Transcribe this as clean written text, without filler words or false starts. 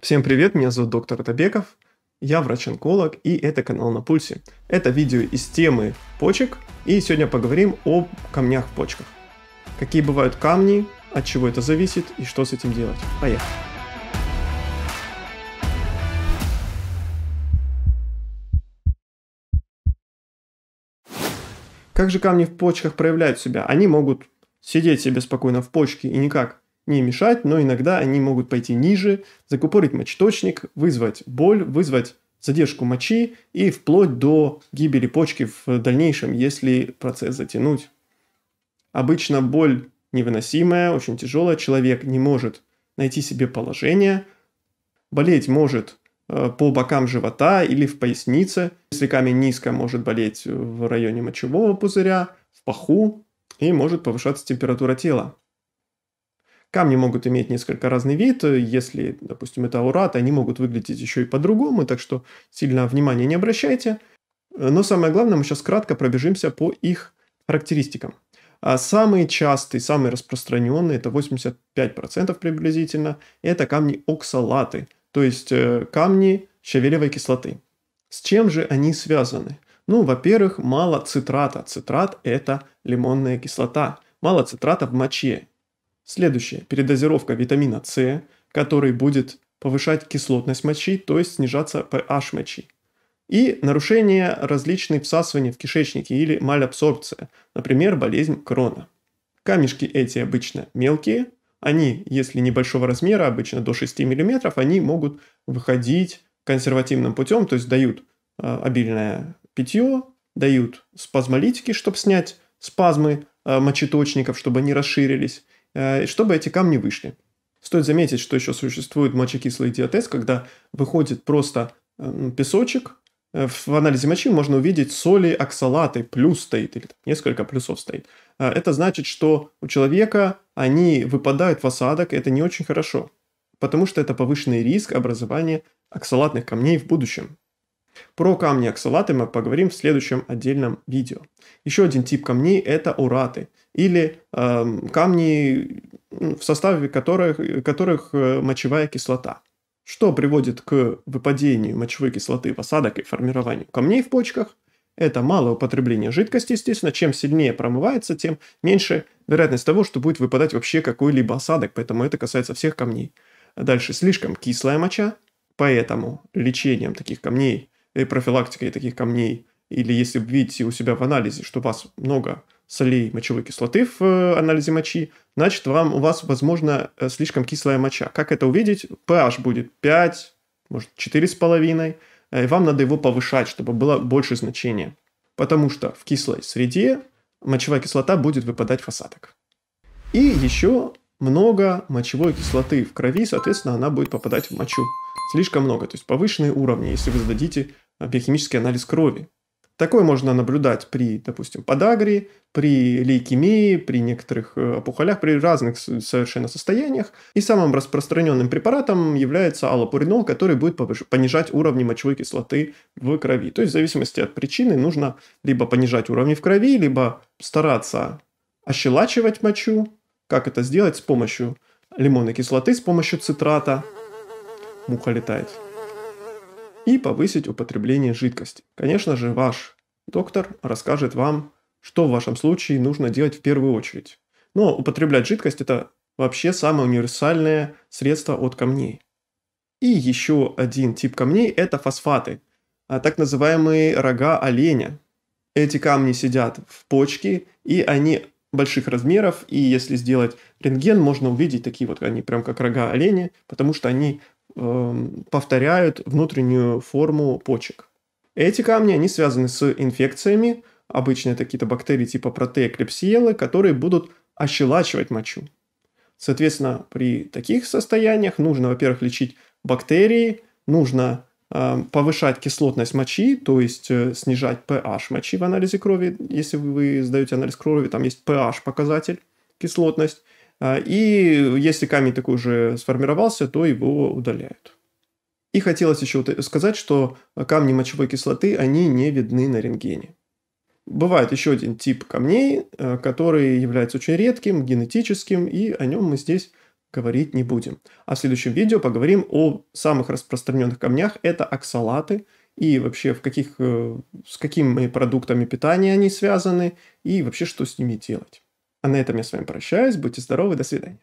Всем привет, меня зовут доктор Атабеков, я врач-онколог, и это канал «На Пульсе». Это видео из темы почек, и сегодня поговорим о камнях в почках. Какие бывают камни, от чего это зависит и что с этим делать. Поехали! Как же камни в почках проявляют себя? Они могут сидеть себе спокойно в почке и никак не мешать, но иногда они могут пойти ниже, закупорить мочеточник, вызвать боль, вызвать задержку мочи и вплоть до гибели почки в дальнейшем, если процесс затянуть. Обычно боль невыносимая, очень тяжелая, человек не может найти себе положение, болеть может по бокам живота или в пояснице, если камень низко, может болеть в районе мочевого пузыря, в паху, и может повышаться температура тела. Камни могут иметь несколько разный вид, если, допустим, это аурат, они могут выглядеть еще и по-другому, так что сильно внимания не обращайте. Но самое главное, мы сейчас кратко пробежимся по их характеристикам. Самые частые, самые распространенные, это 85% приблизительно, это камни оксалаты, то есть камни щавелевой кислоты. С чем же они связаны? Ну, во-первых, мало цитрата. Цитрат – это лимонная кислота. Мало цитрата в моче. Следующее. Передозировка витамина С, который будет повышать кислотность мочи, то есть снижаться pH мочи. И нарушение различных всасываний в кишечнике или мальабсорбция, например, болезнь Крона. Камешки эти обычно мелкие, они, если небольшого размера, обычно до 6 мм, они могут выходить консервативным путем, то есть дают обильное питье, дают спазмолитики, чтобы снять спазмы мочеточников, чтобы они расширились, чтобы эти камни вышли. Стоит заметить, что еще существует мочекислый диатез, когда выходит просто песочек. В анализе мочи можно увидеть соли оксалаты, плюс стоит, или несколько плюсов стоит. Это значит, что у человека они выпадают в осадок, это не очень хорошо, потому что это повышенный риск образования оксалатных камней в будущем. Про камни оксалаты мы поговорим в следующем отдельном видео. Еще один тип камней – это ураты, или камни, в составе которых мочевая кислота, что приводит к выпадению мочевой кислоты в осадок и формированию камней в почках. Это малое употребление жидкости, естественно. Чем сильнее промывается, тем меньше вероятность того, что будет выпадать вообще какой-либо осадок, поэтому это касается всех камней. Дальше слишком кислая моча, поэтому лечением таких камней, профилактикой таких камней, или если вы видите у себя в анализе, что у вас много солей мочевой кислоты в анализе мочи, значит, у вас, возможно, слишком кислая моча. Как это увидеть? pH будет 5, может, 4,5. И вам надо его повышать, чтобы было больше значения. Потому что в кислой среде мочевая кислота будет выпадать в осадок. И еще много мочевой кислоты в крови, соответственно, она будет попадать в мочу. Слишком много, то есть повышенные уровни, если вы сдадите биохимический анализ крови. Такое можно наблюдать при, допустим, подагре, при лейкемии, при некоторых опухолях, при разных совершенно состояниях. И самым распространенным препаратом является аллопуринол, который будет понижать уровни мочевой кислоты в крови. То есть в зависимости от причины нужно либо понижать уровни в крови, либо стараться ощелачивать мочу. Как это сделать? С помощью лимонной кислоты, с помощью цитрата. Муха летает. И повысить употребление жидкости. Конечно же, ваш доктор расскажет вам, что в вашем случае нужно делать в первую очередь. Но употреблять жидкость – это вообще самое универсальное средство от камней. И еще один тип камней – это фосфаты, так называемые рога оленя. Эти камни сидят в почке, и они больших размеров, и если сделать рентген, можно увидеть такие вот, они прям как рога оленя, потому что они повторяют внутреннюю форму почек. Эти камни, они связаны с инфекциями, обычно это какие-то бактерии типа протея, клебсиеллы, которые будут ощелачивать мочу. Соответственно, при таких состояниях нужно, во-первых, лечить бактерии, нужно повышать кислотность мочи, то есть снижать pH мочи в анализе крови. Если вы сдаете анализ крови, там есть pH-показатель, кислотность. И если камень такой уже сформировался, то его удаляют. И хотелось еще сказать, что камни мочевой кислоты, они не видны на рентгене. Бывает еще один тип камней, который является очень редким, генетическим, и о нем мы здесь говорить не будем. А в следующем видео поговорим о самых распространенных камнях. Это оксалаты и вообще с какими продуктами питания они связаны и вообще что с ними делать. А на этом я с вами прощаюсь. Будьте здоровы, до свидания.